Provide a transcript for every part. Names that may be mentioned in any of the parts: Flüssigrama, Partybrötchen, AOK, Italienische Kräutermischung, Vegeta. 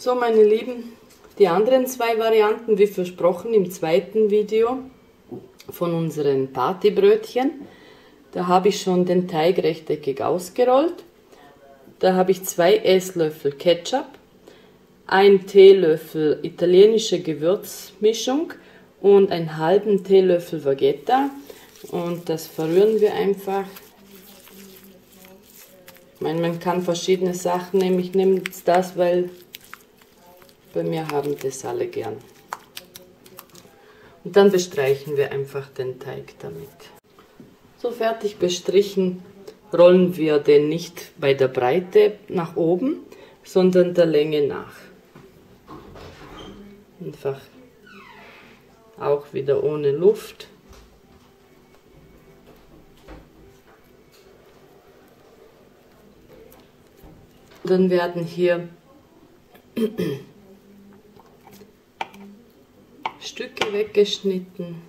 So, meine Lieben, die anderen zwei Varianten, wie versprochen im zweiten Video von unseren Partybrötchen, da habe ich schon den Teig rechteckig ausgerollt. Da habe ich 2 Esslöffel Ketchup, 1 Teelöffel italienische Gewürzmischung und einen halben Teelöffel Vegeta. Und das verrühren wir einfach. Ich meine, man kann verschiedene Sachen nehmen. Ich nehme jetzt das, weil bei mir haben das alle gern. Und dann bestreichen wir einfach den Teig damit. So, fertig bestrichen, rollen wir den nicht bei der Breite nach oben, sondern der Länge nach. Einfach auch wieder ohne Luft. Dann werden hier Stücke weggeschnitten,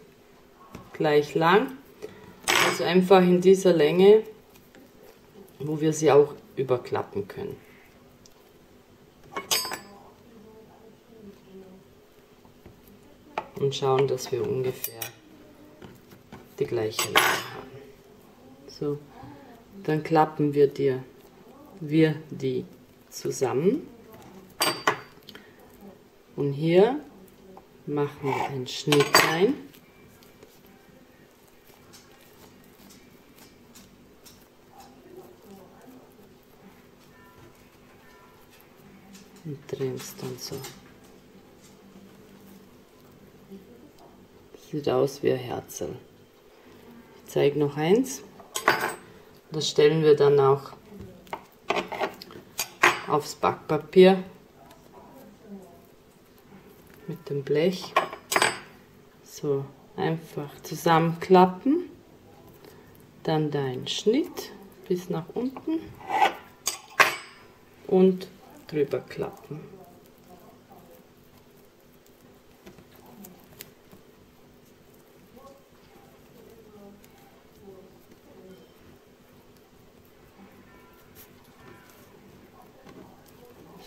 gleich lang, also einfach in dieser Länge, wo wir sie auch überklappen können. Und schauen, dass wir ungefähr die gleiche Länge haben. So, dann klappen wir die zusammen. Und hier machen wir einen Schnitt rein. Und drehen es dann so. Sieht aus wie ein Herzl. Ich zeige noch eins. Das stellen wir dann auch aufs Backpapier mit dem Blech. So, einfach zusammenklappen, dann da einen Schnitt bis nach unten und drüber klappen.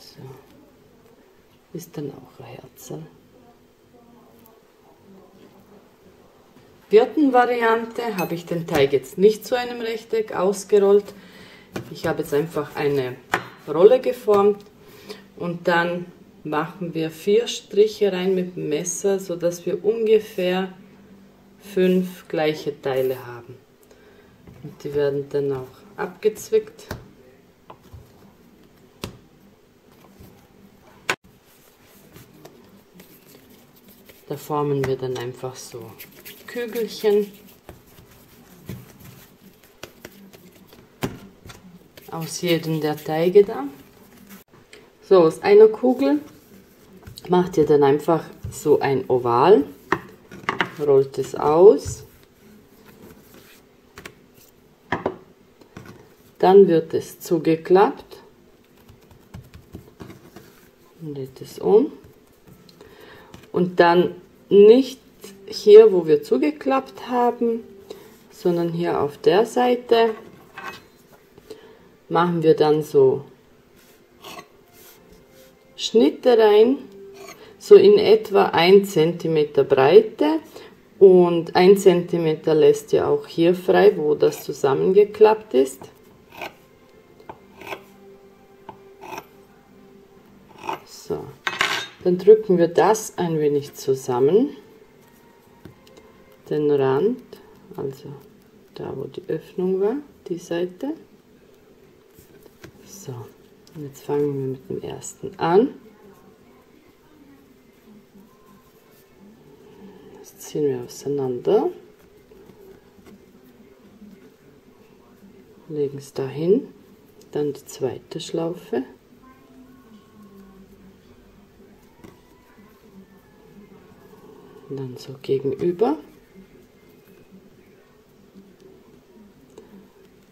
So, ist dann auch ein Herzl. Vierten Variante habe ich den Teig jetzt nicht zu einem Rechteck ausgerollt. Ich habe jetzt einfach eine Rolle geformt und dann machen wir 4 Striche rein mit dem Messer, so dass wir ungefähr 5 gleiche Teile haben. Und die werden dann auch abgezwickt. Da formen wir dann einfach so Kügelchen aus jedem der Teige da. So, aus einer Kugel macht ihr dann einfach so ein Oval, rollt es aus, dann wird es zugeklappt und dreht es um. Und dann nicht hier, wo wir zugeklappt haben, sondern hier auf der Seite machen wir dann so Schnitte rein, so in etwa 1 cm Breite, und 1 cm lässt ihr auch hier frei, wo das zusammengeklappt ist. So. Dann drücken wir das ein wenig zusammen, den Rand, also da, wo die Öffnung war, die Seite. So, und jetzt fangen wir mit dem ersten an. Das ziehen wir auseinander, legen es dahin, dann die zweite Schlaufe. Dann so gegenüber,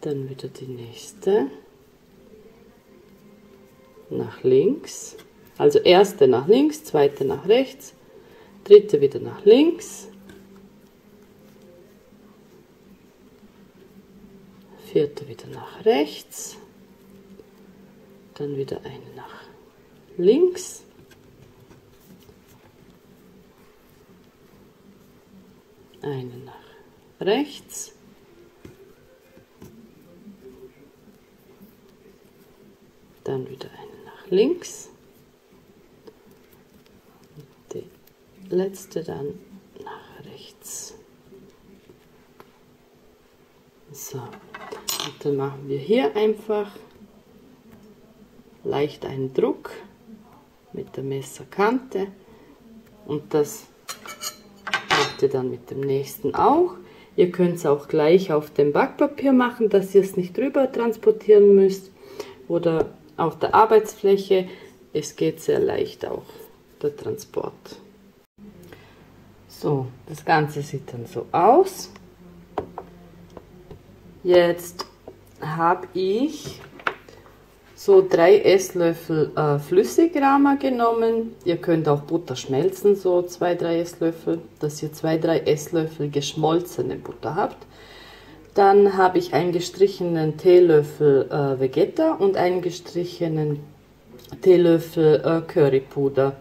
dann wieder die nächste nach links, also erste nach links, zweite nach rechts, dritte wieder nach links, vierte wieder nach rechts, dann wieder eine nach links. Eine nach rechts. Dann wieder eine nach links. Und die letzte dann nach rechts. So, und dann machen wir hier einfach leicht einen Druck mit der Messerkante und das macht ihr dann mit dem nächsten auch. Ihr könnt es auch gleich auf dem Backpapier machen, dass ihr es nicht drüber transportieren müsst oder auf der Arbeitsfläche. Es geht sehr leicht auch, der Transport. So, das Ganze sieht dann so aus. Jetzt habe ich so 3 Esslöffel Flüssigrama genommen. Ihr könnt auch Butter schmelzen, so 2-3 Esslöffel, dass ihr 2-3 Esslöffel geschmolzene Butter habt. Dann habe ich einen gestrichenen Teelöffel Vegeta und einen gestrichenen Teelöffel Currypuder.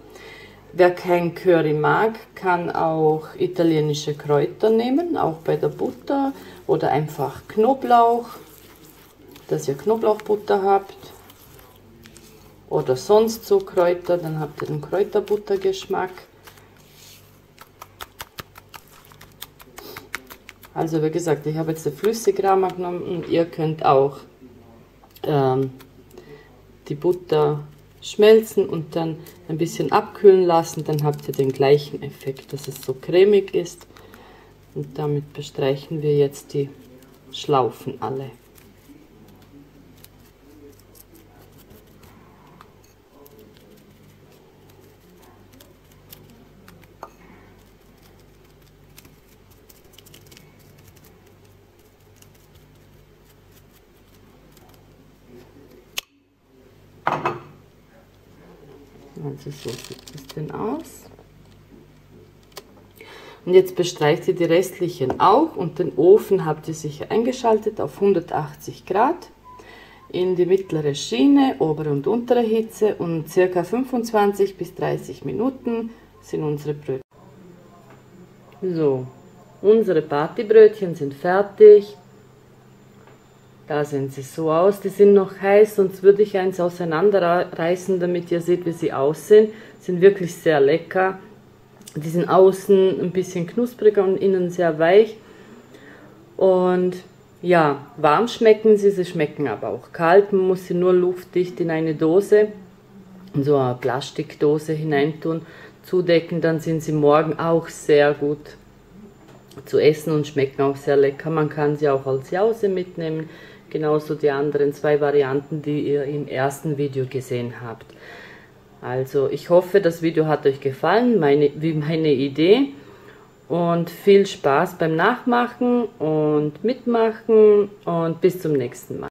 Wer kein Curry mag, kann auch italienische Kräuter nehmen, auch bei der Butter oder einfach Knoblauch, dass ihr Knoblauchbutter habt oder sonst so Kräuter, dann habt ihr den Kräuterbuttergeschmack. Also wie gesagt, ich habe jetzt den Flüssigrama genommen und ihr könnt auch die Butter schmelzen und dann ein bisschen abkühlen lassen, dann habt ihr den gleichen Effekt, dass es so cremig ist. Und damit bestreichen wir jetzt die Schlaufen alle. Also so sieht es denn aus. Und jetzt bestreicht ihr die restlichen auch und den Ofen habt ihr sicher eingeschaltet auf 180 Grad in die mittlere Schiene, obere und untere Hitze und ca. 25 bis 30 Minuten sind unsere Brötchen. So, unsere Partybrötchen sind fertig. Da sehen sie so aus, die sind noch heiß, sonst würde ich eins auseinanderreißen, damit ihr seht, wie sie aussehen. Sind wirklich sehr lecker. Die sind außen ein bisschen knuspriger und innen sehr weich. Und ja, warm schmecken sie, sie schmecken aber auch kalt. Man muss sie nur luftdicht in eine Dose, in so eine Plastikdose hineintun, zudecken, dann sind sie morgen auch sehr gut zu essen und schmecken auch sehr lecker. Man kann sie auch als Jause mitnehmen, genauso die anderen 2 Varianten, die ihr im ersten Video gesehen habt. Also ich hoffe, das Video hat euch gefallen, wie meine Idee, und viel Spaß beim Nachmachen und Mitmachen und bis zum nächsten Mal.